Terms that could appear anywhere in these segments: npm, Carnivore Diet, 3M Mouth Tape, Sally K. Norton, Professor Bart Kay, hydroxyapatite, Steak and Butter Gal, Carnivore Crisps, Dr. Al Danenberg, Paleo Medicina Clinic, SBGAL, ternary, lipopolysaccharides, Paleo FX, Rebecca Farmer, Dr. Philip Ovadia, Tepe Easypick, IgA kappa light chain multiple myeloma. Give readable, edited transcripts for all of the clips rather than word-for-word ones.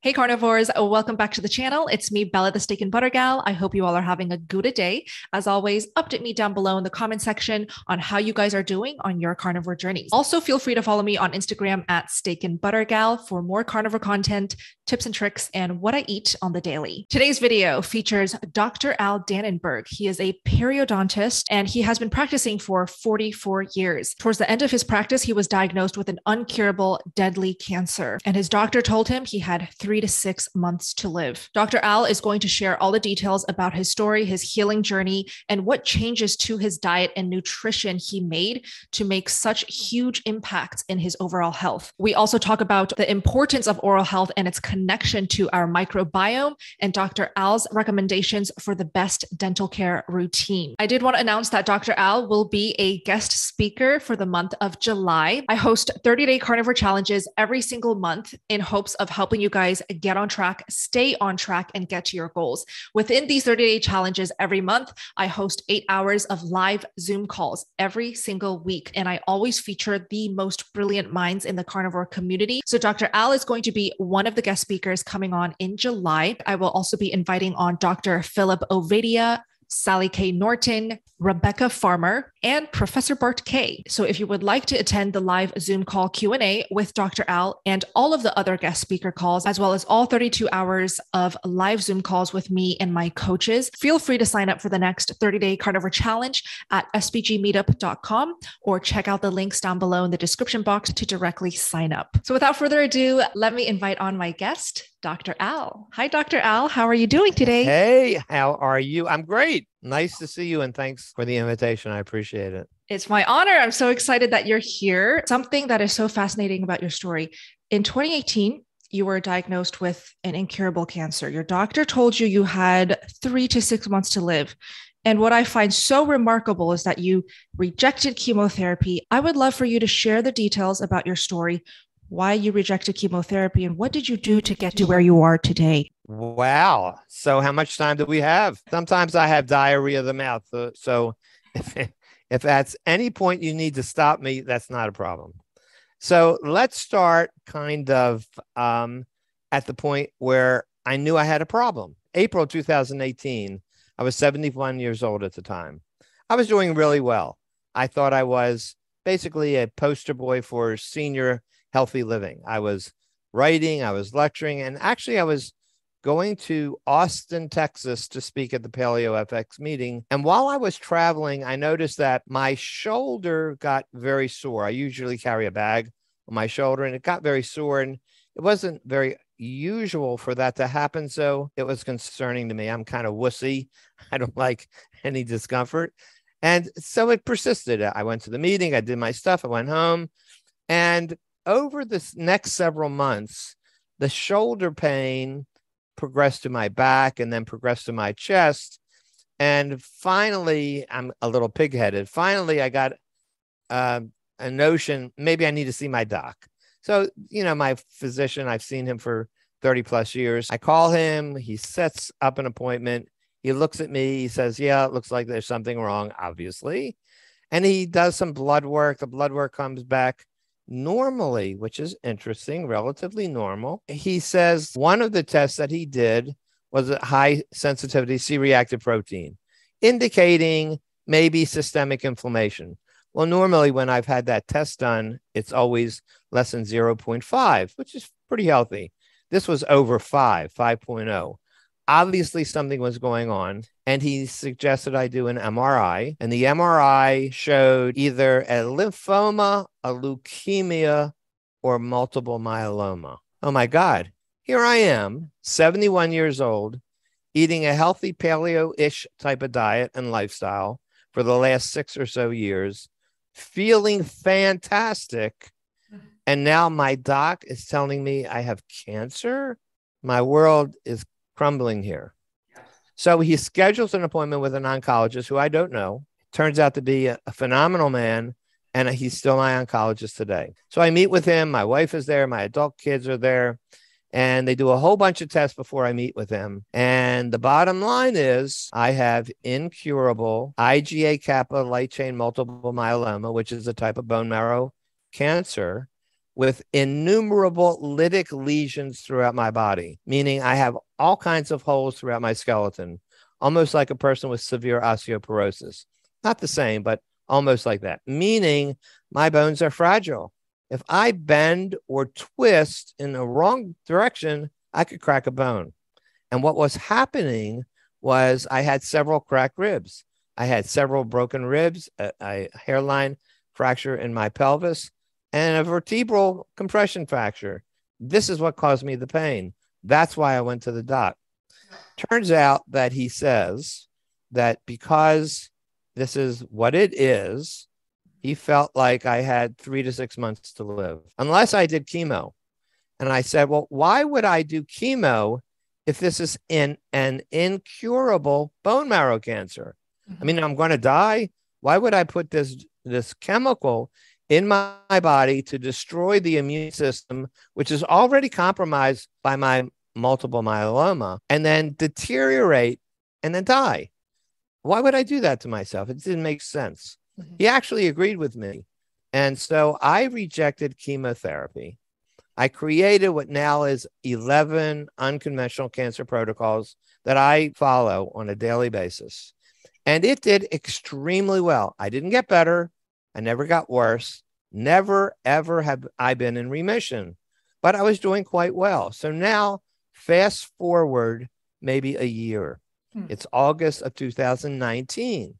Hey carnivores, welcome back to the channel. It's me, Bella, the Steak and Butter Gal. I hope you all are having a good day. As always, update me down below in the comment section on how you guys are doing on your carnivore journeys. Also, feel free to follow me on Instagram at Steak and Butter Gal for more carnivore content, tips and tricks, and what I eat on the daily. Today's video features Dr. Al Danenberg. He is a periodontist and he has been practicing for 44 years. Towards the end of his practice, he was diagnosed with an incurable, deadly cancer, and his doctor told him he had 3 to 6 months to live. Dr. Al is going to share all the details about his story, his healing journey, and what changes to his diet and nutrition he made to make such huge impacts in his overall health. We also talk about the importance of oral health and its connection to our microbiome and Dr. Al's recommendations for the best dental care routine. I did want to announce that Dr. Al will be a guest speaker for the month of July. I host 30-day carnivore challenges every single month in hopes of helping you guys get on track, stay on track, and get to your goals. Within these 30-day challenges every month, I host 8 hours of live Zoom calls every single week, and I always feature the most brilliant minds in the carnivore community. So Dr. Al is going to be one of the guest speakers coming on in July. I will also be inviting on Dr. Philip Ovadia, Sally K. Norton, Rebecca Farmer, and Professor Bart Kay. So if you would like to attend the live Zoom call Q&A with Dr. Al and all of the other guest speaker calls, as well as all 32 hours of live Zoom calls with me and my coaches, feel free to sign up for the next 30-day carnivore challenge at sbgmeetup.com or check out the links down below in the description box to directly sign up. So without further ado, let me invite on my guest, Dr. Al. Hi, Dr. Al. How are you doing today? Hey, how are you? I'm great. Nice to see you. And thanks for the invitation. I appreciate it. It's my honor. I'm so excited that you're here. Something that is so fascinating about your story. In 2018, you were diagnosed with an incurable cancer. Your doctor told you you had 3 to 6 months to live. And what I find so remarkable is that you rejected chemotherapy. I would love for you to share the details about your story, why you rejected chemotherapy, and what did you do to get to where you are today? Wow. So how much time do we have? Sometimes I have diarrhea of the mouth. So if at any point you need to stop me, that's not a problem. So let's start kind of at the point where I knew I had a problem. April 2018, I was 71 years old at the time. I was doing really well. I thought I was basically a poster boy for senior healthy living. I was writing, I was lecturing, and actually I was going to Austin, Texas to speak at the Paleo FX meeting. And while I was traveling, I noticed that my shoulder got very sore. I usually carry a bag on my shoulder, and it got very sore, and it wasn't very usual for that to happen. So it was concerning to me. I'm kind of wussy. I don't like any discomfort. And so it persisted. I went to the meeting, I did my stuff, I went home, and over this next several months, the shoulder pain progressed to my back and then progressed to my chest. And finally, I'm a little pigheaded. Finally, I got a notion, maybe I need to see my doc. So, you know, my physician, I've seen him for 30 plus years. I call him, he sets up an appointment. He looks at me, he says, yeah, it looks like there's something wrong, obviously. And he does some blood work. The blood work comes back normally, which is interesting, relatively normal. He says one of the tests that he did was a high sensitivity C-reactive protein, indicating maybe systemic inflammation. Well, normally when I've had that test done, it's always less than 0.5, which is pretty healthy. This was over 5.0. Obviously something was going on, and he suggested I do an MRI, and the MRI showed either a lymphoma, a leukemia, or multiple myeloma. Oh my God, here I am, 71 years old, eating a healthy paleo-ish type of diet and lifestyle for the last 6 or so years, feeling fantastic. And now my doc is telling me I have cancer. My world is crumbling here. So he schedules an appointment with an oncologist who I don't know. Turns out to be a phenomenal man, and he's still my oncologist today. So I meet with him. My wife is there. My adult kids are there, and they do a whole bunch of tests before I meet with him. And the bottom line is I have incurable IgA kappa light chain multiple myeloma, which is a type of bone marrow cancer with innumerable lytic lesions throughout my body, meaning I have all kinds of holes throughout my skeleton, almost like a person with severe osteoporosis. Not the same, but almost like that, meaning my bones are fragile. If I bend or twist in the wrong direction, I could crack a bone. And what was happening was I had several cracked ribs. I had several broken ribs, a hairline fracture in my pelvis, and a vertebral compression fracture. This is what caused me the pain. That's why I went to the doc. Turns out that he says that because this is what it is, he felt like I had 3 to 6 months to live, unless I did chemo. And I said, well, why would I do chemo if this is an incurable bone marrow cancer? I mean, I'm going to die. Why would I put this chemical in my body to destroy the immune system, which is already compromised by my multiple myeloma, and then deteriorate and then die? Why would I do that to myself? It didn't make sense. Mm-hmm. He actually agreed with me. And so I rejected chemotherapy. I created what now is 11 unconventional cancer protocols that I follow on a daily basis. And it did extremely well. I didn't get better. I never got worse. Never, ever have I been in remission, but I was doing quite well. So now fast forward maybe a year. It's August of 2019.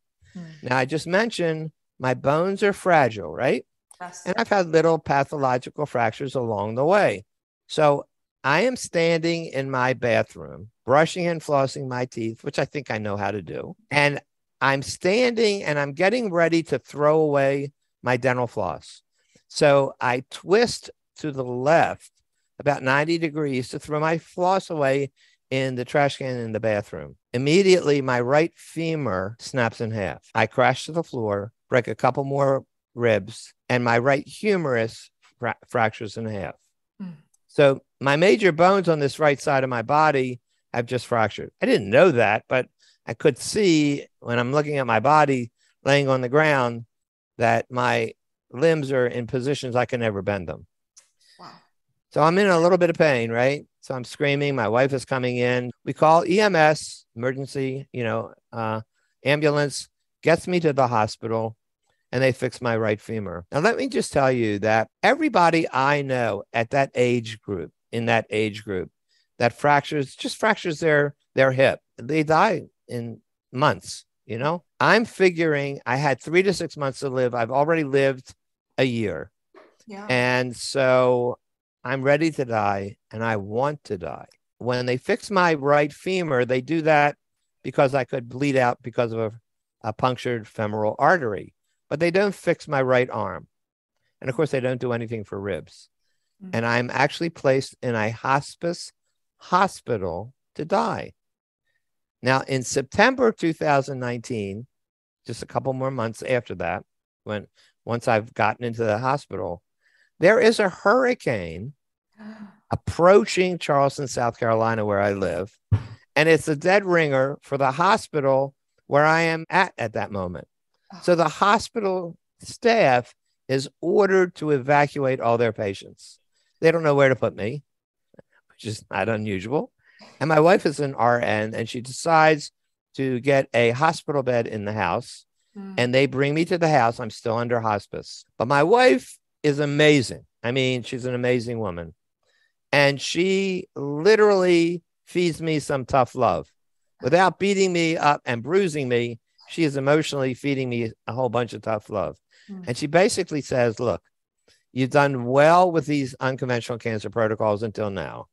Now, I just mentioned my bones are fragile, right? Yes. And I've had little pathological fractures along the way. So I am standing in my bathroom, brushing and flossing my teeth, which I think I know how to do. And I'm standing and I'm getting ready to throw away my dental floss. So I twist to the left about 90 degrees to throw my floss away in the trash can in the bathroom. Immediately, my right femur snaps in half. I crash to the floor, break a couple more ribs, and my right humerus fractures in half. So my major bones on this right side of my body have just fractured. I didn't know that, but I could see when I'm looking at my body laying on the ground that my limbs are in positions I can never bend them. Wow. So I'm in a little bit of pain, right? So I'm screaming. My wife is coming in. We call EMS, emergency, ambulance, gets me to the hospital, and they fix my right femur. Now, let me just tell you that everybody I know at that age group, that fractures their hip. They die in months, I'm figuring I had 3 to 6 months to live. I've already lived a year. Yeah. And so I'm ready to die and I want to die. When they fix my right femur, they do that because I could bleed out because of a punctured femoral artery, but they don't fix my right arm. And of course, they don't do anything for ribs. Mm-hmm. And I'm actually placed in a hospice hospital to die. Now, in September 2019, just a couple more months after that, once I've gotten into the hospital, there is a hurricane approaching Charleston, South Carolina, where I live. And it's a dead ringer for the hospital where I am at that moment. So the hospital staff is ordered to evacuate all their patients. They don't know where to put me, which is not unusual. And my wife is an RN, and she decides to get a hospital bed in the house. And they bring me to the house. I'm still under hospice. But my wife is amazing. I mean, she's an amazing woman. And she literally feeds me some tough love. Without beating me up and bruising me, she is emotionally feeding me a whole bunch of tough love. And she basically says, look, you've done well with these unconventional cancer protocols until now.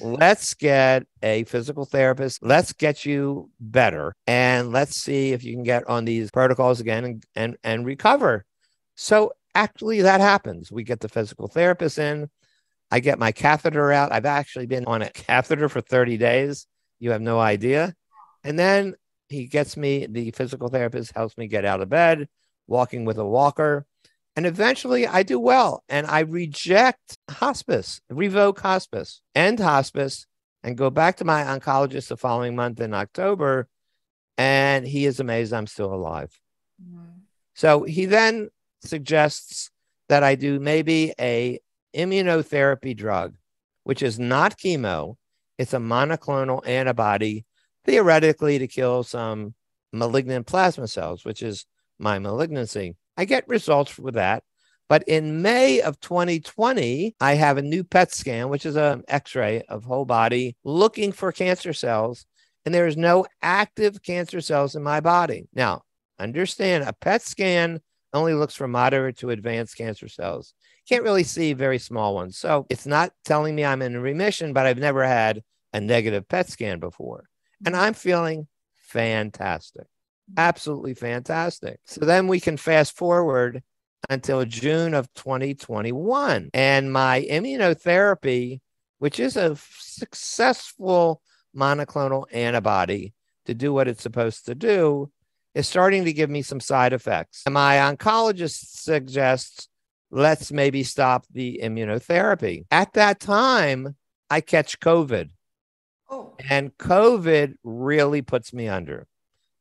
Let's get a physical therapist. Let's get you better. And let's see if you can get on these protocols again and recover. So actually that happens. We get the physical therapist in. I get my catheter out. I've actually been on a catheter for 30 days. You have no idea. And then the physical therapist helps me get out of bed, walking with a walker. And eventually I do well. And I revoke hospice, end hospice, and go back to my oncologist the following month in October. And he is amazed I'm still alive. So he then suggests that I do maybe a immunotherapy drug, which is not chemo. It's a monoclonal antibody, theoretically to kill some malignant plasma cells, which is my malignancy. I get results with that. But in May of 2020, I have a new PET scan, which is an X-ray of whole body looking for cancer cells. And there is no active cancer cells in my body. Now, understand, a PET scan only looks for moderate to advanced cancer cells. Can't really see very small ones. So it's not telling me I'm in remission, but I've never had a negative PET scan before. And I'm feeling fantastic, absolutely fantastic. So then we can fast forward until June of 2021. And my immunotherapy, which is a successful monoclonal antibody to do what it's supposed to do, is starting to give me some side effects. And my oncologist suggests, let's maybe stop the immunotherapy. At that time, I catch COVID. Oh. And COVID really puts me under.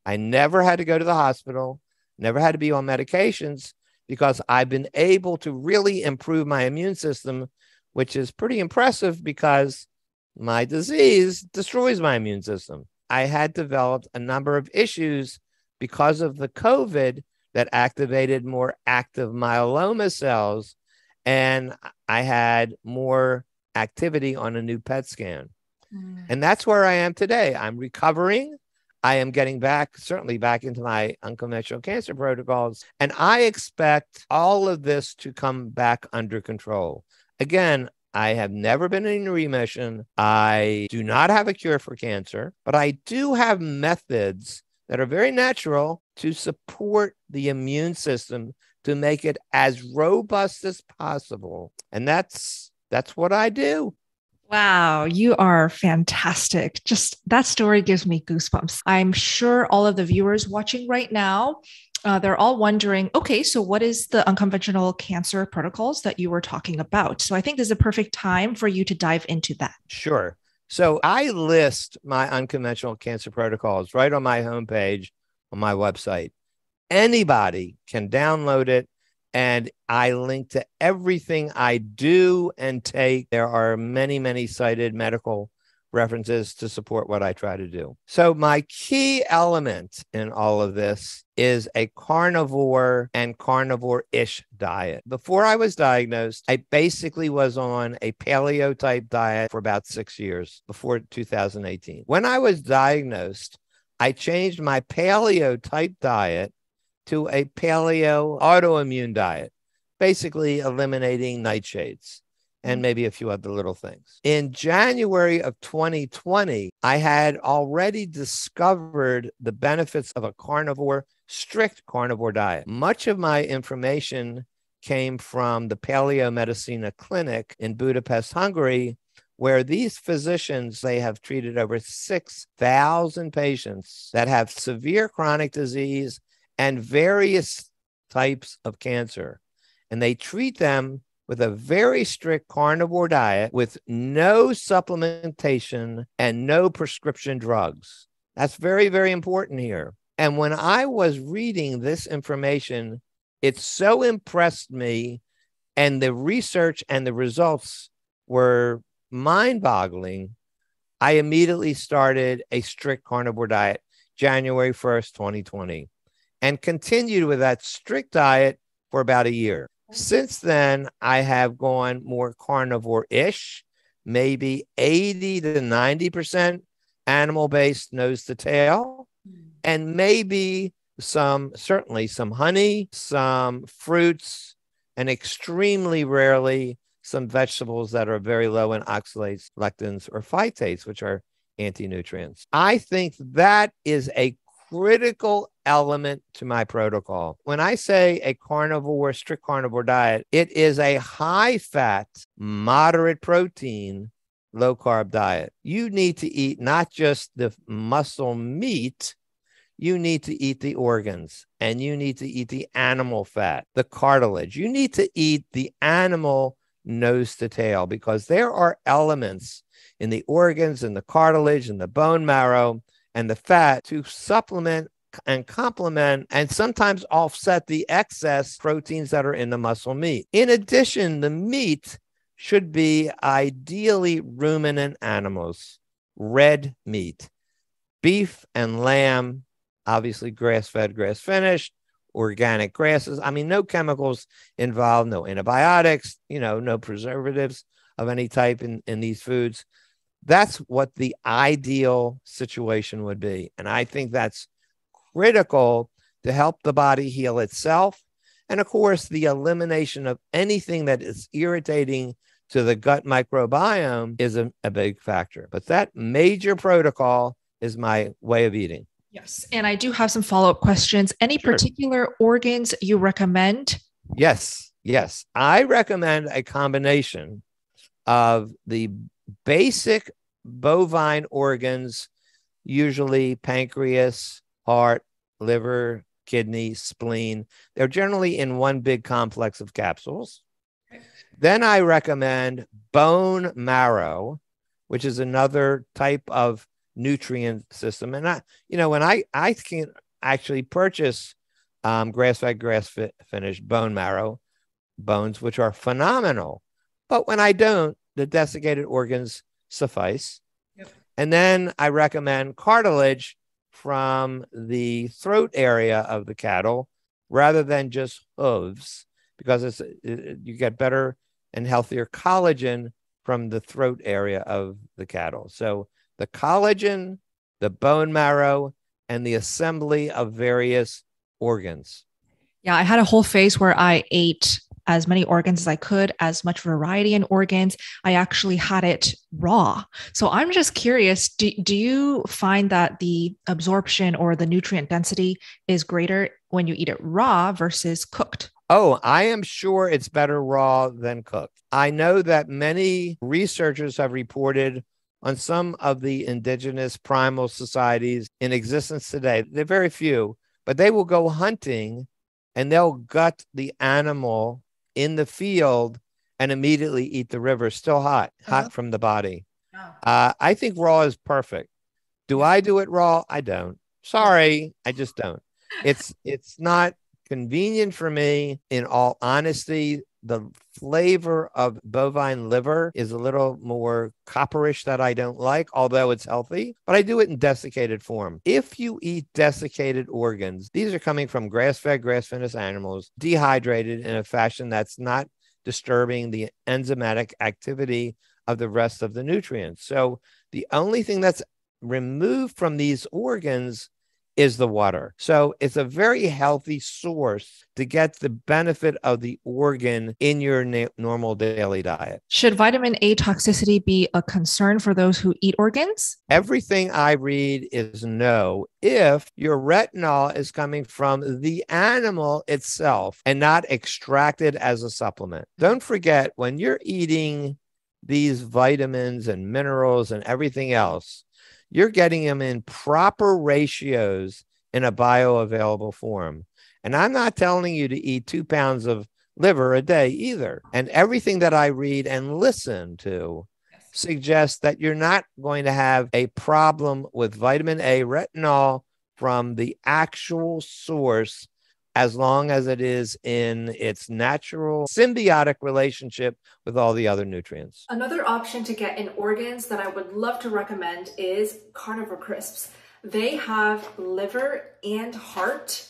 I never had to go to the hospital, never had to be on medications, because I've been able to really improve my immune system, which is pretty impressive because my disease destroys my immune system. I had developed a number of issues because of the COVID that activated more active myeloma cells, and I had more activity on a new PET scan. Mm. And that's where I am today. I'm recovering. I am getting back, certainly back into my unconventional cancer protocols. And I expect all of this to come back under control. Again, I have never been in remission. I do not have a cure for cancer, but I do have methods that are very natural to support the immune system to make it as robust as possible. And that's what I do. Wow, you are fantastic. Just that story gives me goosebumps. I'm sure all of the viewers watching right now, they're all wondering, okay, so what is the unconventional cancer protocols that you were talking about? So I think this is a perfect time for you to dive into that. Sure. So I list my unconventional cancer protocols right on my homepage on my website. Anybody can download it. And I link to everything I do and take. There are many, many cited medical references to support what I try to do. So my key element in all of this is a carnivore and carnivore-ish diet. Before I was diagnosed, I basically was on a paleo-type diet for about 6 years before 2018. When I was diagnosed, I changed my paleo-type diet to a paleo autoimmune diet, basically eliminating nightshades and maybe a few other little things. In January of 2020, I had already discovered the benefits of a carnivore, strict carnivore diet. Much of my information came from the Paleo Medicina Clinic in Budapest, Hungary, where these physicians, they have treated over 6,000 patients that have severe chronic disease and various types of cancer. And they treat them with a very strict carnivore diet with no supplementation and no prescription drugs. That's very, very important here. And when I was reading this information, it so impressed me, and the research and the results were mind-boggling. I immediately started a strict carnivore diet January 1st, 2020. And continued with that strict diet for about a year. Since then, I have gone more carnivore-ish, maybe 80 to 90% animal-based nose to tail, and maybe certainly some honey, some fruits, and extremely rarely some vegetables that are very low in oxalates, lectins, or phytates, which are anti-nutrients. I think that is a critical element to my protocol. When I say a carnivore, strict carnivore diet, it is a high-fat, moderate protein, low-carb diet. You need to eat not just the muscle meat, you need to eat the organs, and you need to eat the animal fat, the cartilage. You need to eat the animal nose to tail, because there are elements in the organs and the cartilage and the bone marrow and the fat to supplement and complement and sometimes offset the excess proteins that are in the muscle meat. In addition, the meat should be ideally ruminant animals, red meat, beef and lamb, obviously grass-fed, grass-finished, organic grasses. I mean, no chemicals involved, no antibiotics, you know, no preservatives of any type in these foods. That's what the ideal situation would be. And I think that's critical to help the body heal itself. And of course, the elimination of anything that is irritating to the gut microbiome is a big factor. But that major protocol is my way of eating. Yes. And I do have some follow-up questions. Any particular organs you recommend? Yes. Yes. I recommend a combination of the basic bovine organs, usually pancreas, heart, liver, kidney, spleen. They're generally in one big complex of capsules. Okay. Then I recommend bone marrow, which is another type of nutrient system. And I, you know, when I can actually purchase grass-fed, grass-finished bone marrow bones, which are phenomenal. But when I don't, the desiccated organs suffice. Yep. And then I recommend cartilage from the throat area of the cattle rather than just hooves, because you get better and healthier collagen from the throat area of the cattle. So the collagen, the bone marrow, and the assembly of various organs. Yeah, I had a whole phase where I ate as many organs as I could, as much variety in organs. I actually had it raw. So I'm just curious, do you find that the absorption or the nutrient density is greater when you eat it raw versus cooked? Oh, I am sure it's better raw than cooked. I know that many researchers have reported on some of the indigenous primal societies in existence today. There are very few, but they will go hunting and they'll gut the animal in the field and immediately eat the liver, still hot from the body. Oh. I think raw is perfect. Do I do it raw? I don't. Sorry, I just don't. It's not convenient for me. In all honesty, the flavor of bovine liver is a little more copperish that I don't like, although it's healthy, but I do it in desiccated form. If you eat desiccated organs, these are coming from grass-fed, grass-finished animals, dehydrated in a fashion that's not disturbing the enzymatic activity of the rest of the nutrients. So the only thing that's removed from these organs is the water. So it's a very healthy source to get the benefit of the organ in your normal daily diet. Should vitamin A toxicity be a concern for those who eat organs? Everything I read is no, if your retinol is coming from the animal itself and not extracted as a supplement. Don't forget, when you're eating these vitamins and minerals and everything else, you're getting them in proper ratios in a bioavailable form. And I'm not telling you to eat 2 pounds of liver a day either. And everything that I read and listen to suggests that you're not going to have a problem with vitamin A retinol from the actual source as long as it is in its natural symbiotic relationship with all the other nutrients. Another option to get in organs that I would love to recommend is Carnivore Crisps. They have liver and heart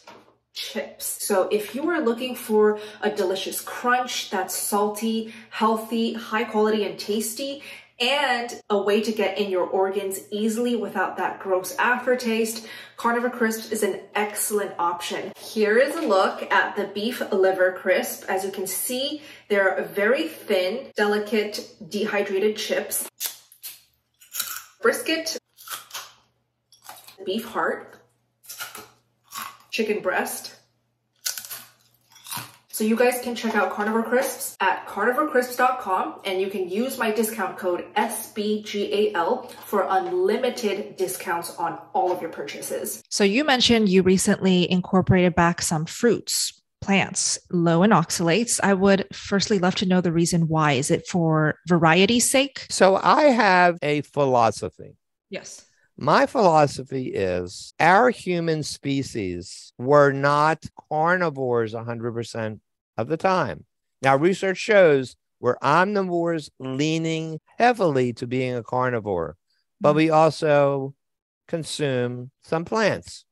chips. So if you are looking for a delicious crunch that's salty, healthy, high quality, and tasty, and a way to get in your organs easily without that gross aftertaste, Carnivore Crisps is an excellent option. Here is a look at the beef liver crisp. As you can see, they're very thin, delicate, dehydrated chips. Brisket, beef heart, chicken breast. So you guys can check out Carnivore Crisps at carnivorecrisps.com, and you can use my discount code SBGAL for unlimited discounts on all of your purchases. So you mentioned you recently incorporated back some fruits, plants, low in oxalates. I would firstly love to know the reason why. Is it for variety's sake? So I have a philosophy. Yes. My philosophy is our human species were not carnivores 100% of the time. Now, research shows We're omnivores leaning heavily to being a carnivore, but we also consume some plants.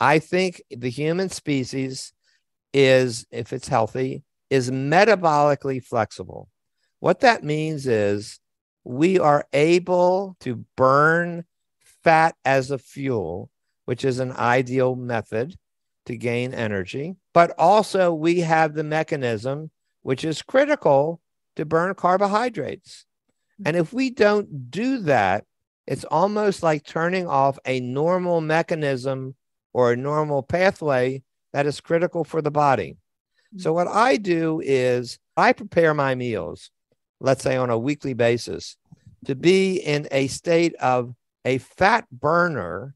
I think the human species is, if it's healthy, is metabolically flexible. What that means is we are able to burn fat as a fuel, which is an ideal method to gain energy. But also we have the mechanism, which is critical to burn carbohydrates. And if we don't do that, it's almost like turning off a normal mechanism or a normal pathway that is critical for the body. So what I do is I prepare my meals, let's say on a weekly basis, to be in a state of a fat burner,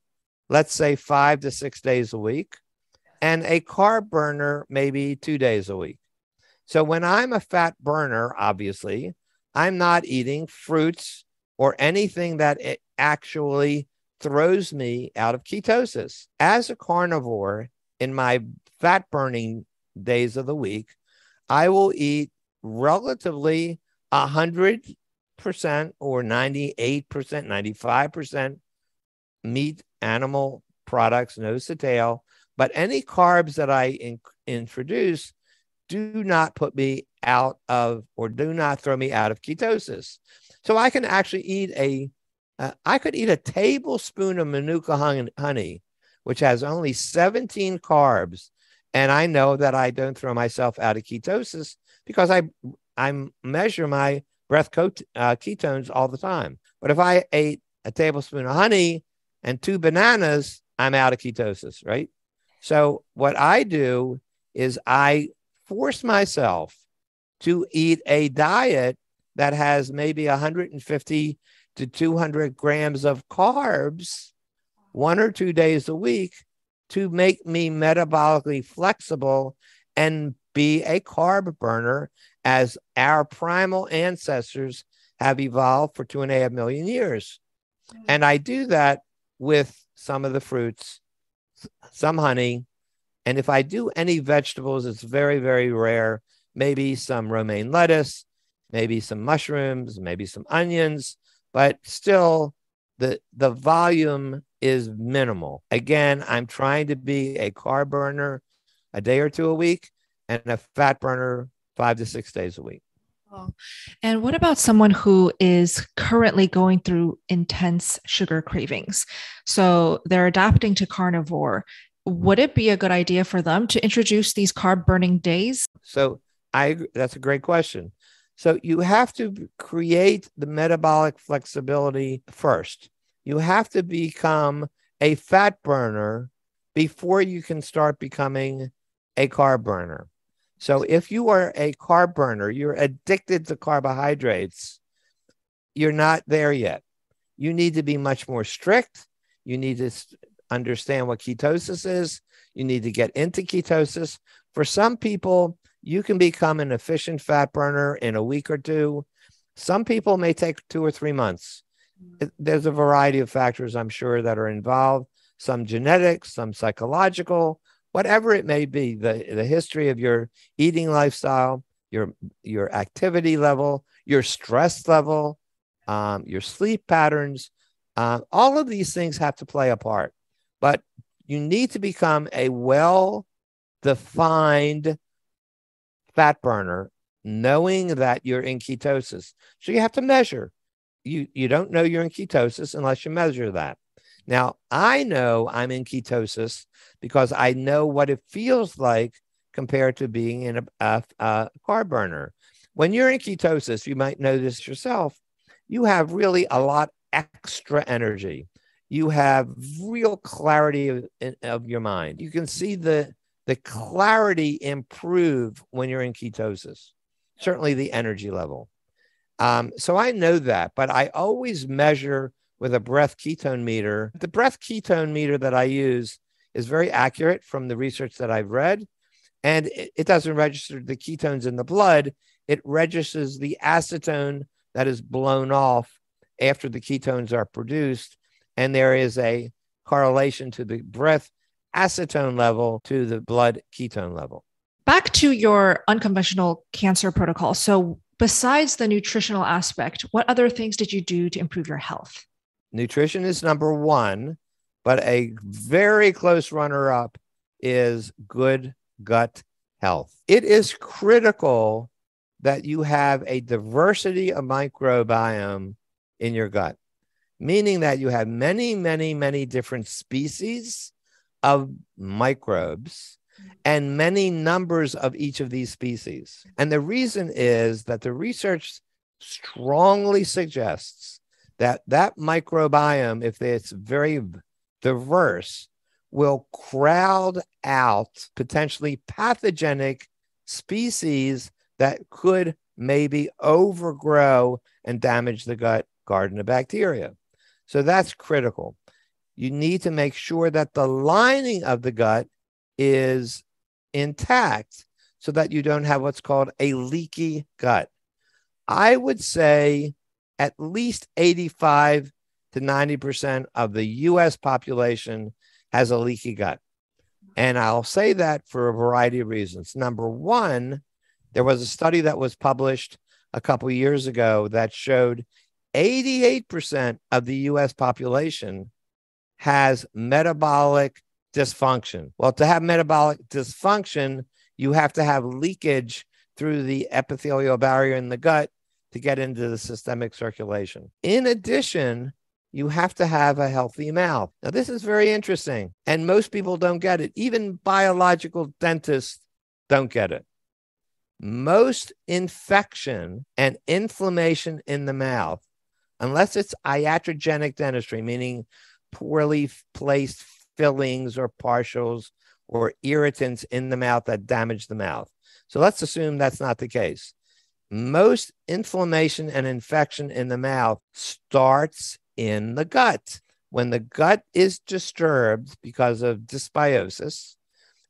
let's say 5 to 6 days a week, and a carb burner maybe 2 days a week. So when I'm a fat burner, obviously, I'm not eating fruits or anything that it actually throws me out of ketosis. As a carnivore, in my fat burning days of the week, I will eat relatively 100% or 98%, 95% meat, animal products, nose to tail. But any carbs that I introduce do not put me out of, or do not throw me out of ketosis. So I can actually eat I could eat a tablespoon of Manuka honey, which has only 17 carbs. And I know that I don't throw myself out of ketosis because I measure my breath ketones all the time. But if I ate a tablespoon of honey and 2 bananas, I'm out of ketosis, right? So what I do is I force myself to eat a diet that has maybe 150 to 200 grams of carbs 1 or 2 days a week to make me metabolically flexible and be a carb burner as our primal ancestors have evolved for 2.5 million years. And I do that with some of the fruits, some honey, and if I do any vegetables, it's very, very rare. Maybe some romaine lettuce, maybe some mushrooms, maybe some onions, but still the volume is minimal. Again, I'm trying to be a carb burner a day or two a week and a fat burner 5 to 6 days a week. Oh. And what about someone who is currently going through intense sugar cravings? So they're adapting to carnivore. Would it be a good idea for them to introduce these carb burning days? So that's a great question. So you have to create the metabolic flexibility first. You have to become a fat burner before you can start becoming a carb burner. So if you are a carb burner, you're addicted to carbohydrates, you're not there yet. You need to be much more strict. You need to understand what ketosis is. You need to get into ketosis. For some people, you can become an efficient fat burner in a week or two. Some people may take 2 or 3 months. There's a variety of factors, I'm sure, that are involved. Some genetics, some psychological, whatever it may be, the history of your eating lifestyle, your activity level, your stress level, your sleep patterns, all of these things have to play a part. But you need to become a well-defined fat burner, knowing that you're in ketosis. So you have to measure. You don't know you're in ketosis unless you measure that. Now, I know I'm in ketosis because I know what it feels like compared to being in a carb burner. When you're in ketosis, you might notice yourself, you have really a lot extra energy. You have real clarity of your mind. You can see the clarity improve when you're in ketosis, certainly the energy level. So I know that, but I always measure with a breath ketone meter. The breath ketone meter that I use is very accurate from the research that I've read, and it doesn't register the ketones in the blood. It registers the acetone that is blown off after the ketones are produced, and there is a correlation to the breath acetone level to the blood ketone level. Back to your unconventional cancer protocol. So besides the nutritional aspect, what other things did you do to improve your health? Nutrition is number one, but a very close runner-up is good gut health. It is critical that you have a diversity of microbiome in your gut, meaning that you have many, many, many different species of microbes and many numbers of each of these species. And the reason is that the research strongly suggests that that microbiome, if it's very diverse, will crowd out potentially pathogenic species that could maybe overgrow and damage the gut garden of bacteria. So that's critical. You need to make sure that the lining of the gut is intact so that you don't have what's called a leaky gut. I would say at least 85 to 90% of the U.S. population has a leaky gut. And I'll say that for a variety of reasons. Number one, there was a study that was published a couple of years ago that showed 88% of the U.S. population has metabolic dysfunction. Well, to have metabolic dysfunction, you have to have leakage through the epithelial barrier in the gut to get into the systemic circulation. In addition, you have to have a healthy mouth. Now, this is very interesting, and most people don't get it. Even biological dentists don't get it. Most infection and inflammation in the mouth, unless it's iatrogenic dentistry, meaning poorly placed fillings or partials or irritants in the mouth that damage the mouth. So let's assume that's not the case. Most inflammation and infection in the mouth starts in the gut. When the gut is disturbed because of dysbiosis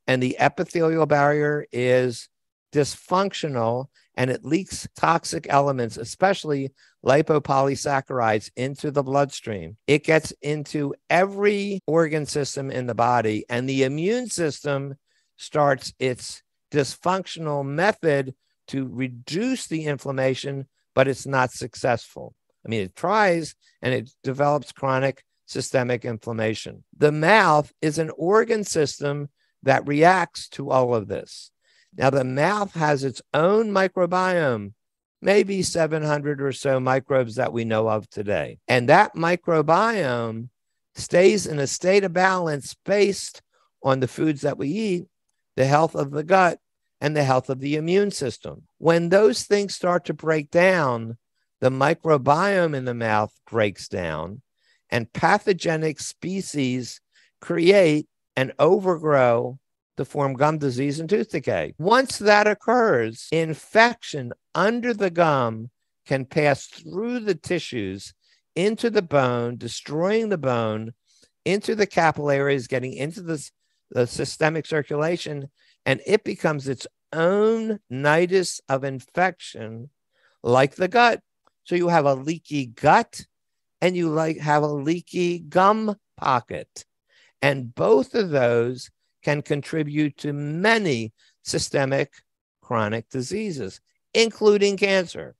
and the epithelial barrier is dysfunctional and it leaks toxic elements, especially lipopolysaccharides, into the bloodstream. It gets into every organ system in the body, and the immune system starts its dysfunctional method to reduce the inflammation, but it's not successful. I mean, it tries and it develops chronic systemic inflammation. The mouth is an organ system that reacts to all of this. Now, the mouth has its own microbiome, maybe 700 or so microbes that we know of today. And that microbiome stays in a state of balance based on the foods that we eat, the health of the gut, and the health of the immune system. When those things start to break down, the microbiome in the mouth breaks down, and pathogenic species create and overgrow to form gum disease and tooth decay. Once that occurs, infection under the gum can pass through the tissues into the bone, destroying the bone, into the capillaries, getting into the systemic circulation, and it becomes its own nidus of infection like the gut. So you have a leaky gut and you have a leaky gum pocket. And both of those can contribute to many systemic chronic diseases, including cancer.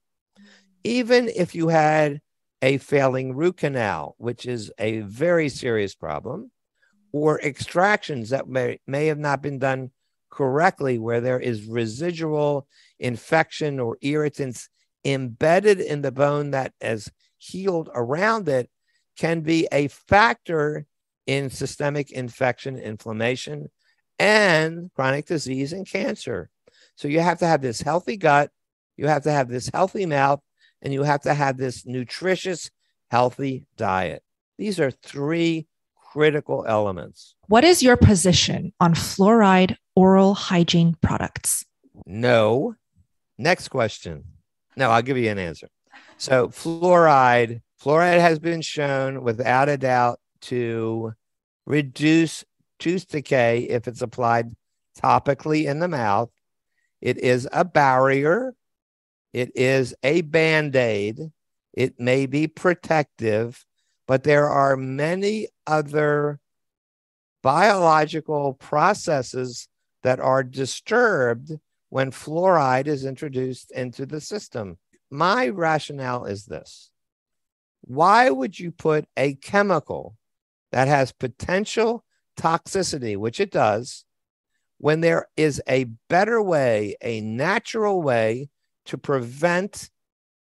Even if you had a failing root canal, which is a very serious problem, or extractions that may have not been done correctly, where there is residual infection or irritants embedded in the bone that has healed around it, can be a factor in systemic infection, inflammation, and chronic disease and cancer. So you have to have this healthy gut, you have to have this healthy mouth, and you have to have this nutritious, healthy diet. These are three critical elements. What is your position on fluoride oral hygiene products? No. Next question. No, I'll give you an answer. So fluoride has been shown without a doubt to reduce tooth decay if it's applied topically in the mouth. It is a barrier. It is a Band-Aid. It may be protective, but there are many other biological processes that are disturbed when fluoride is introduced into the system. My rationale is this. Why would you put a chemical that has potential toxicity, which it does, when there is a better way, a natural way to prevent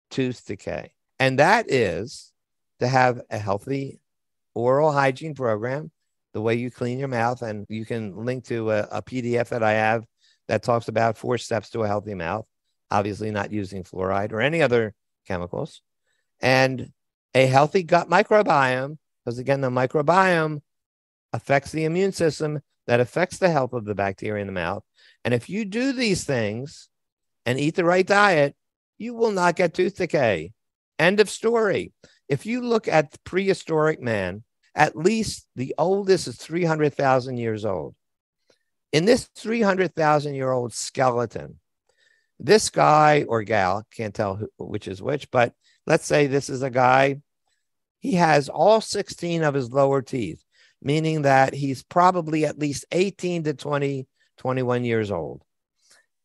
tooth decay? And that is to have a healthy oral hygiene program, the way you clean your mouth. And you can link to a PDF that I have that talks about 4 steps to a healthy mouth, obviously not using fluoride or any other chemicals, and a healthy gut microbiome, because again, the microbiome affects the immune system that affects the health of the bacteria in the mouth. And if you do these things and eat the right diet, you will not get tooth decay. End of story. If you look at prehistoric man, at least the oldest is 300,000 years old. In this 300,000-year-old skeleton, this guy or gal, can't tell which is which, but let's say this is a guy, he has all 16 of his lower teeth, meaning that he's probably at least 18 to 20, 21 years old.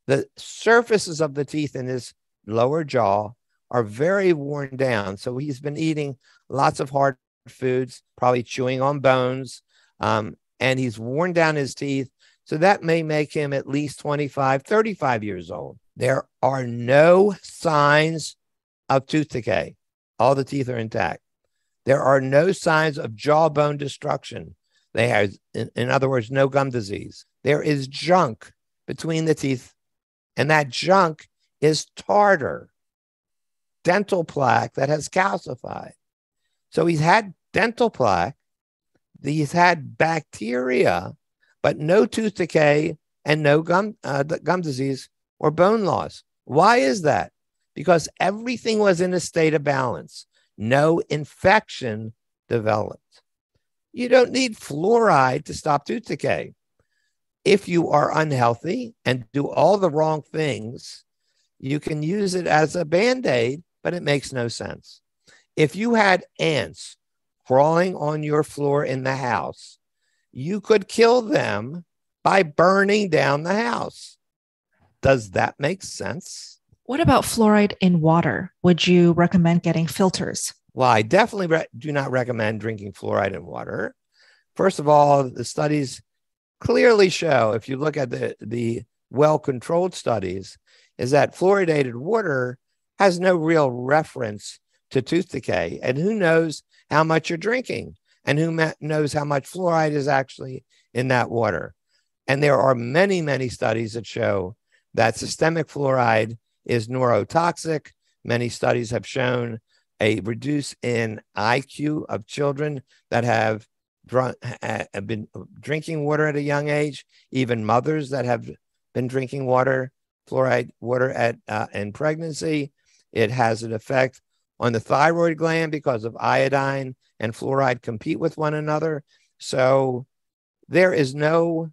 The surfaces of the teeth in his lower jaw are very worn down. So he's been eating lots of hard foods, probably chewing on bones, and he's worn down his teeth. So that may make him at least 25, 35 years old. There are no signs of tooth decay. All the teeth are intact. There are no signs of jawbone destruction. They have, in other words, no gum disease. There is junk between the teeth, and that junk is tartar, dental plaque that has calcified. So he's had dental plaque, he's had bacteria, but no tooth decay and no gum disease or bone loss. Why is that? Because everything was in a state of balance. No infection developed. You don't need fluoride to stop tooth decay. If you are unhealthy and do all the wrong things, you can use it as a Band-Aid, but it makes no sense. If you had ants crawling on your floor in the house, you could kill them by burning down the house. Does that make sense? What about fluoride in water? Would you recommend getting filters? Well, I definitely do not recommend drinking fluoride in water. First of all, the studies clearly show, if you look at the well-controlled studies, is that fluoridated water has no real reference to tooth decay. And who knows how much you're drinking, and who knows how much fluoride is actually in that water. And there are many, many studies that show that systemic fluoride is neurotoxic. Many studies have shown a reduce in IQ of children that have been drinking water at a young age, even mothers that have been drinking water, fluoride water in pregnancy. It has an effect on the thyroid gland because of iodine and fluoride compete with one another. So there is no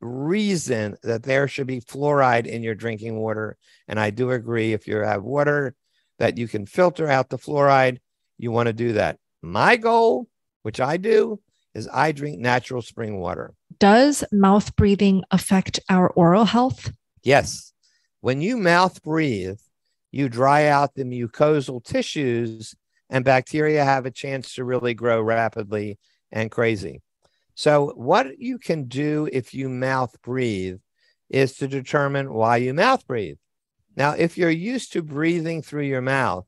reason that there should be fluoride in your drinking water. And I do agree, if you have water that you can filter out the fluoride, you want to do that. My goal, which I do, is I drink natural spring water. Does mouth breathing affect our oral health? Yes. When you mouth breathe, you dry out the mucosal tissues, and bacteria have a chance to really grow rapidly and crazy. So what you can do if you mouth breathe is to determine why you mouth breathe. Now, if you're used to breathing through your mouth,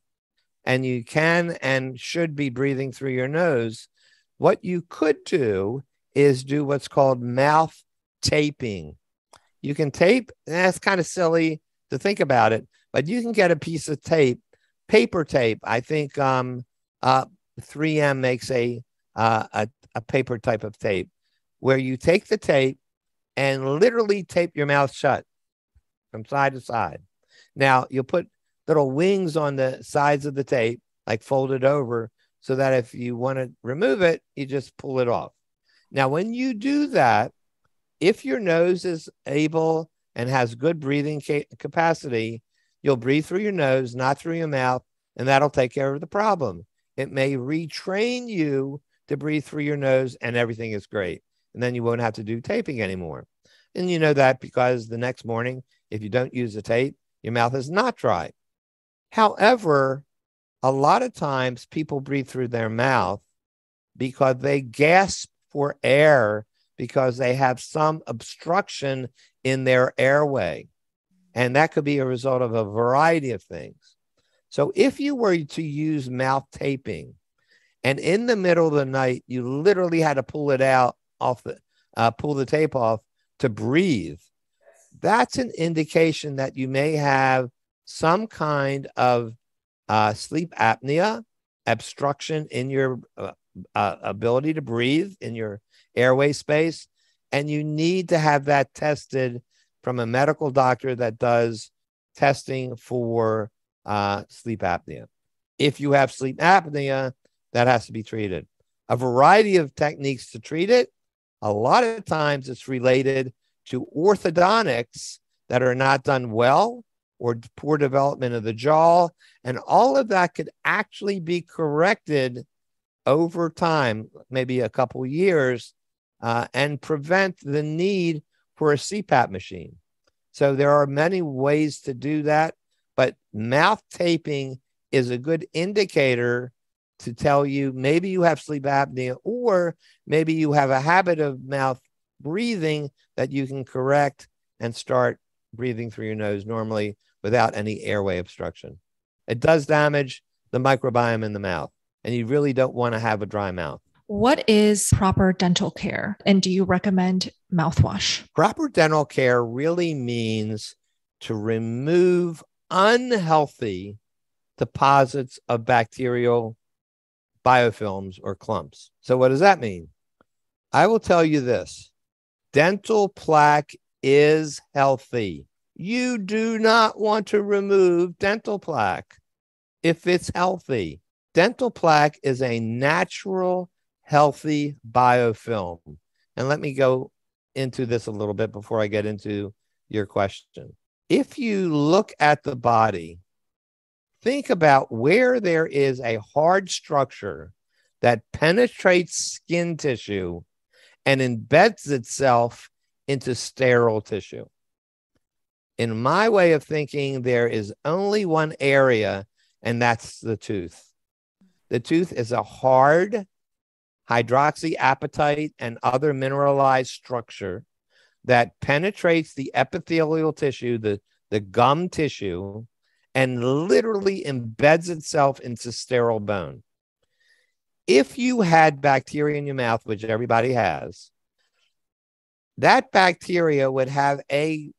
and you can and should be breathing through your nose, what you could do is do what's called mouth taping. You can tape, and that's kind of silly to think about it, but you can get a piece of tape, paper tape. I think 3M makes a paper type of tape, where you take the tape and literally tape your mouth shut from side to side. Now, you'll put little wings on the sides of the tape, like folded over, so that if you want to remove it, you just pull it off. Now, when you do that, if your nose is able and has good breathing capacity, you'll breathe through your nose, not through your mouth, and that'll take care of the problem. It may retrain you to breathe through your nose, and everything is great. And then you won't have to do taping anymore. And you know that because the next morning, if you don't use the tape, your mouth is not dry. However, a lot of times people breathe through their mouth because they gasp for air because they have some obstruction in their airway. And that could be a result of a variety of things. So if you were to use mouth taping and in the middle of the night, you literally had to pull it out off the, pull the tape off to breathe, that's an indication that you may have some kind of sleep apnea, obstruction in your ability to breathe in your airway space. And you need to have that tested from a medical doctor that does testing for sleep apnea. If you have sleep apnea, that has to be treated. A variety of techniques to treat it. A lot of times it's related to orthodontics that are not done well, or poor development of the jaw. And all of that could actually be corrected over time, maybe a couple years, and prevent the need for a CPAP machine. So there are many ways to do that, but mouth taping is a good indicator to tell you maybe you have sleep apnea, or maybe you have a habit of mouth breathing that you can correct and start breathing through your nose normally without any airway obstruction. It does damage the microbiome in the mouth, and you really don't want to have a dry mouth. What is proper dental care, and do you recommend mouthwash? Proper dental care really means to remove unhealthy deposits of bacterial biofilms or clumps. So what does that mean? I will tell you this. Dental plaque is healthy. You do not want to remove dental plaque if it's healthy. Dental plaque is a natural, healthy biofilm. And let me go into this a little bit before I get into your question. If you look at the body, think about where there is a hard structure that penetrates skin tissue and embeds itself into sterile tissue. In my way of thinking, there is only one area, and that's the tooth. The tooth is a hard hydroxyapatite and other mineralized structure that penetrates the epithelial tissue, the gum tissue, and literally embeds itself into sterile bone. If you had bacteria in your mouth, which everybody has, that bacteria would have a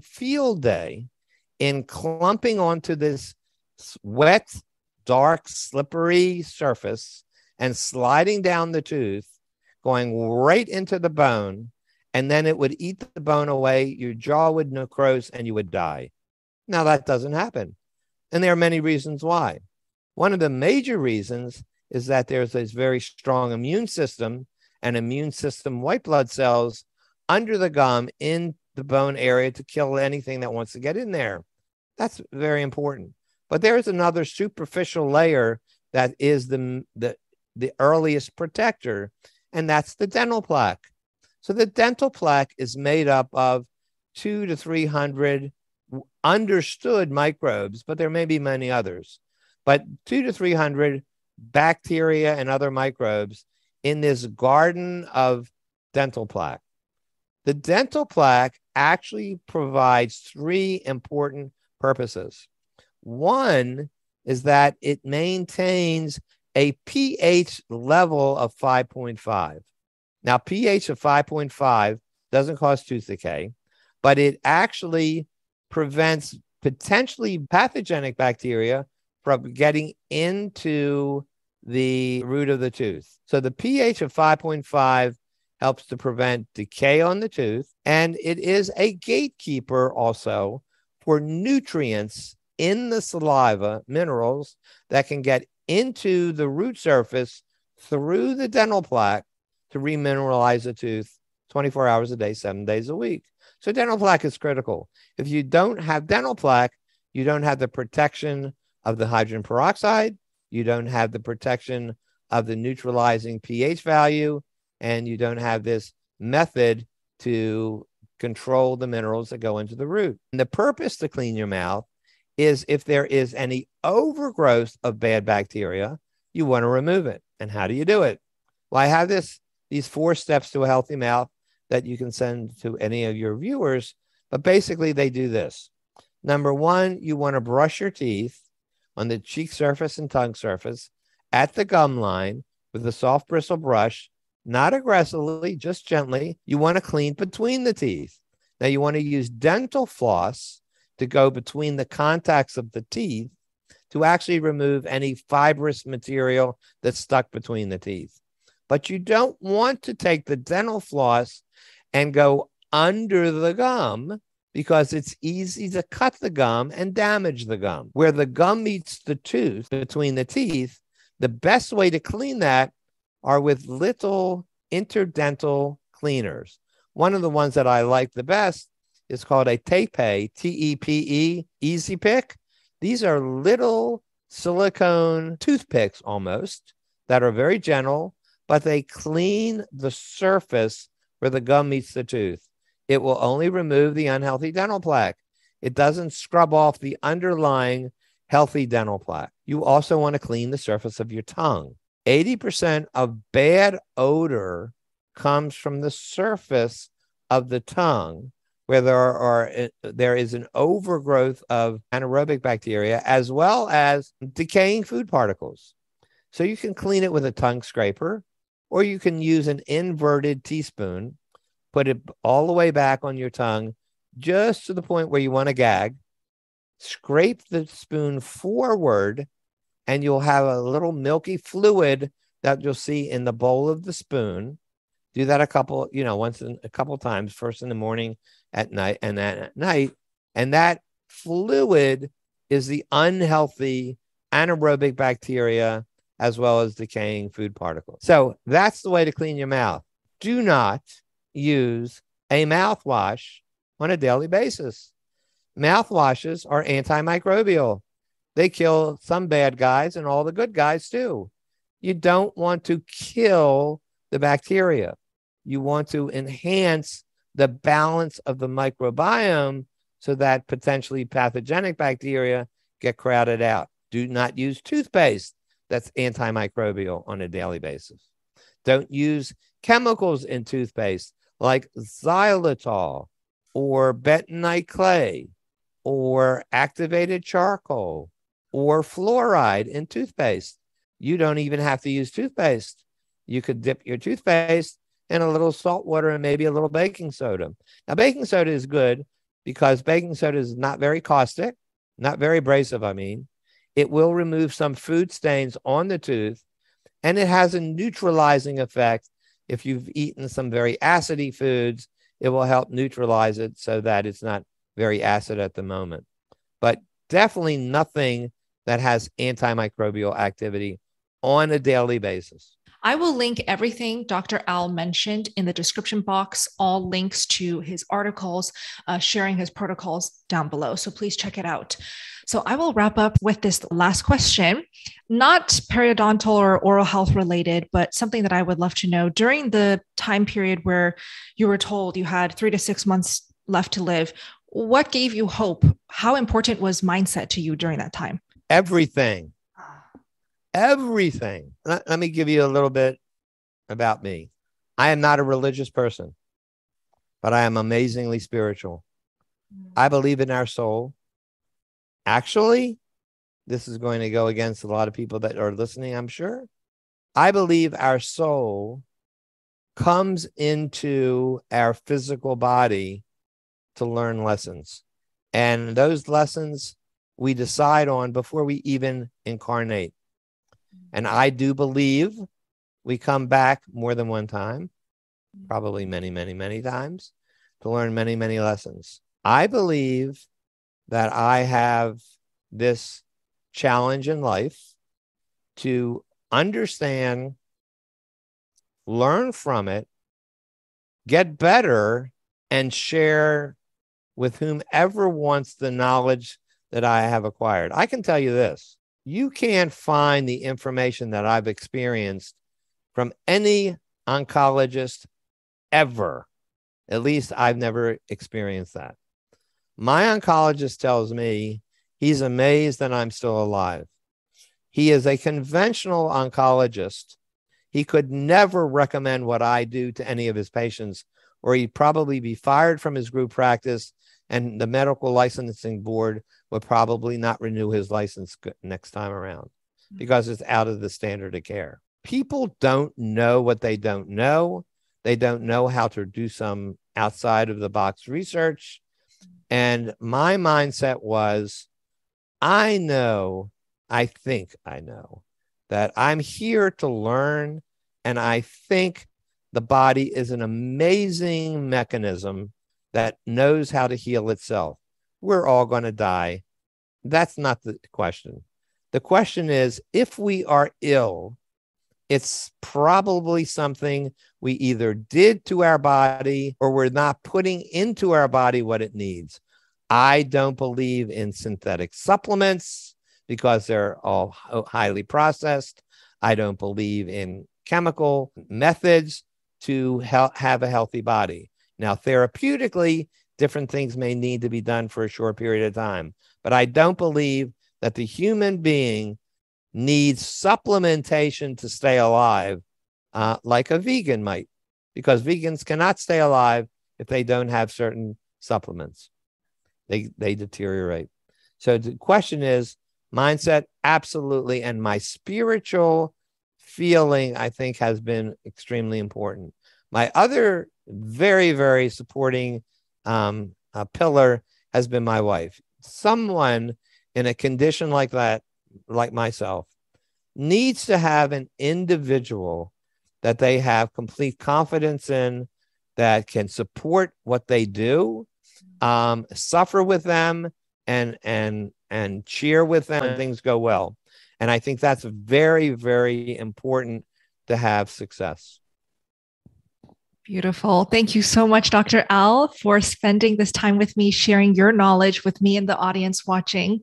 field day in clumping onto this wet, dark, slippery surface and sliding down the tooth, going right into the bone, and then it would eat the bone away, your jaw would necrose, and you would die. Now, that doesn't happen, and there are many reasons why. One of the major reasons is that there's this very strong immune system and immune system white blood cells under the gum in the bone area to kill anything that wants to get in there. That's very important. But there is another superficial layer that is the earliest protector, and that's the dental plaque. So the dental plaque is made up of 200 to 300 understood microbes, but there may be many others, but 200 to 300 bacteria and other microbes in this garden of dental plaque. The dental plaque actually provides three important purposes. One is that it maintains a pH level of 5.5. Now, pH of 5.5 doesn't cause tooth decay, but it actually prevents potentially pathogenic bacteria from getting into the root of the tooth. So the pH of 5.5 helps to prevent decay on the tooth, and it is a gatekeeper also for nutrients in the saliva, minerals that can get into the root surface through the dental plaque to remineralize the tooth 24 hours a day, 7 days a week. So dental plaque is critical. If you don't have dental plaque, you don't have the protection of the hydrogen peroxide, you don't have the protection of the neutralizing pH value, and you don't have this method to control the minerals that go into the root. And the purpose to clean your mouth is if there is any overgrowth of bad bacteria, you want to remove it. And how do you do it? Well, I have these 4 steps to a healthy mouth that you can send to any of your viewers, but basically they do this. Number 1, you want to brush your teeth on the cheek surface and tongue surface at the gum line with a soft bristle brush, not aggressively, just gently. You want to clean between the teeth. Now you want to use dental floss to go between the contacts of the teeth to actually remove any fibrous material that's stuck between the teeth. But you don't want to take the dental floss and go under the gum because it's easy to cut the gum and damage the gum. Where the gum meets the tooth between the teeth, the best way to clean that are with little interdental cleaners. One of the ones that I like the best is called a Tepe, T-E-P-E, Easypick. These are little silicone toothpicks almost that are very gentle, but they clean the surface where the gum meets the tooth. It will only remove the unhealthy dental plaque. It doesn't scrub off the underlying healthy dental plaque. You also want to clean the surface of your tongue. 80% of bad odor comes from the surface of the tongue where there is an overgrowth of anaerobic bacteria as well as decaying food particles. So you can clean it with a tongue scraper, or you can use an inverted teaspoon, put it all the way back on your tongue, just to the point where you want to gag, scrape the spoon forward, and you'll have a little milky fluid that you'll see in the bowl of the spoon. Do that a couple times, first in the morning, at night, and then at night. And that fluid is the unhealthy anaerobic bacteria as well as decaying food particles. So that's the way to clean your mouth. Do not use a mouthwash on a daily basis. Mouthwashes are antimicrobial. They kill some bad guys and all the good guys too. You don't want to kill the bacteria. You want to enhance the balance of the microbiome so that potentially pathogenic bacteria get crowded out. Do not use toothpaste that's antimicrobial on a daily basis. Don't use chemicals in toothpaste like xylitol or bentonite clay or activated charcoal or fluoride in toothpaste. You don't even have to use toothpaste. You could dip your toothpaste in a little salt water and maybe a little baking soda. Now, baking soda is good because baking soda is not very caustic, not very abrasive, I mean. It will remove some food stains on the tooth, and it has a neutralizing effect. If you've eaten some very acidy foods, it will help neutralize it so that it's not very acid at the moment. But definitely nothing that has antimicrobial activity on a daily basis. I will link everything Dr. Al mentioned in the description box, all links to his articles, sharing his protocols down below. So please check it out. So I will wrap up with this last question, not periodontal or oral health related, but something that I would love to know during the time period where you were told you had 3 to 6 months left to live. What gave you hope? How important was mindset to you during that time? Everything. Everything. Let me give you a little bit about me. I am not a religious person, but I am amazingly spiritual. I believe in our soul. Actually, this is going to go against a lot of people that are listening, I'm sure. I believe our soul comes into our physical body to learn lessons. And those lessons we decide on before we even incarnate. And I do believe we come back more than one time, probably many, many, many times, to learn many, many lessons. I believe that I have this challenge in life to understand, learn from it, get better, and share with whomever wants the knowledge that I have acquired. I can tell you this. You can't find the information that I've experienced from any oncologist ever. At least I've never experienced that. My oncologist tells me he's amazed that I'm still alive. He is a conventional oncologist. He could never recommend what I do to any of his patients, or he'd probably be fired from his group practice, and the medical licensing board would probably not renew his license next time around because it's out of the standard of care. People don't know what they don't know. They don't know how to do some outside of the box research. And my mindset was, I know, I think I know that I'm here to learn. And I think the body is an amazing mechanism that knows how to heal itself. We're all going to die. That's not the question. The question is, if we are ill, it's probably something we either did to our body or we're not putting into our body what it needs. I don't believe in synthetic supplements because they're all highly processed. I don't believe in chemical methods to have a healthy body. Now, therapeutically, different things may need to be done for a short period of time, but I don't believe that the human being needs supplementation to stay alive like a vegan might, because vegans cannot stay alive if they don't have certain supplements. They deteriorate. So the question is mindset, absolutely. And my spiritual feeling, I think, has been extremely important. My other very, very supporting pillar has been my wife. Someone in a condition like that, like myself, needs to have an individual that they have complete confidence in, that can support what they do, suffer with them, and cheer with them when things go well. And I think that's very, very important to have success. Beautiful. Thank you so much, Dr. Al, for spending this time with me, sharing your knowledge with me and the audience watching.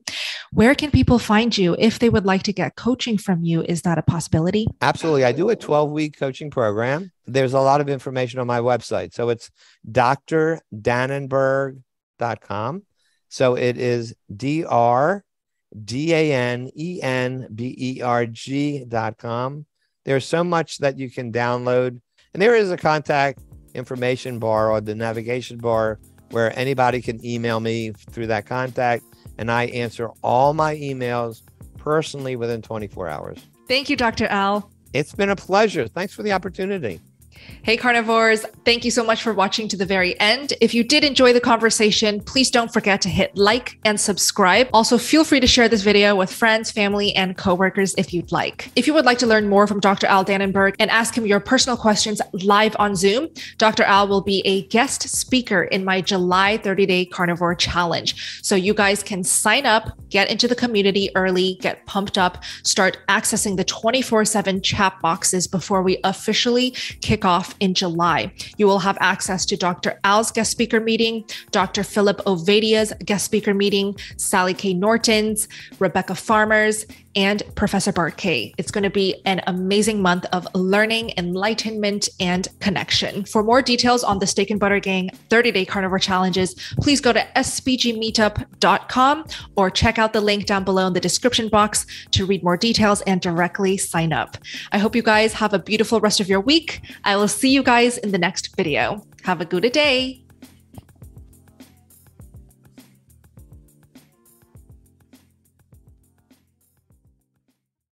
Where can people find you if they would like to get coaching from you? Is that a possibility? Absolutely. I do a 12-week coaching program. There's a lot of information on my website. So it's drdanenberg.com. So it is drdanenberg.com. There's so much that you can download. And there is a contact information bar or the navigation bar where anybody can email me through that contact. And I answer all my emails personally within 24 hours. Thank you, Dr. Al. It's been a pleasure. Thanks for the opportunity. Hey, carnivores. Thank you so much for watching to the very end. If you did enjoy the conversation, please don't forget to hit like and subscribe. Also, feel free to share this video with friends, family, and coworkers if you'd like. If you would like to learn more from Dr. Al Danenberg and ask him your personal questions live on Zoom, Dr. Al will be a guest speaker in my July 30-day carnivore challenge. So you guys can sign up, get into the community early, get pumped up, start accessing the 24/7 chat boxes before we officially kick off in July. You will have access to Dr. Al's guest speaker meeting, Dr. Philip Ovadia's guest speaker meeting, Sally K. Norton's, Rebecca Farmer's, and Professor Bart Kay. It's going to be an amazing month of learning, enlightenment, and connection. For more details on the Steak and Butter Gang 30-day carnivore challenges, please go to sbgmeetup.com or check out the link down below in the description box to read more details and directly sign up. I hope you guys have a beautiful rest of your week. I will see you guys in the next video. Have a good day.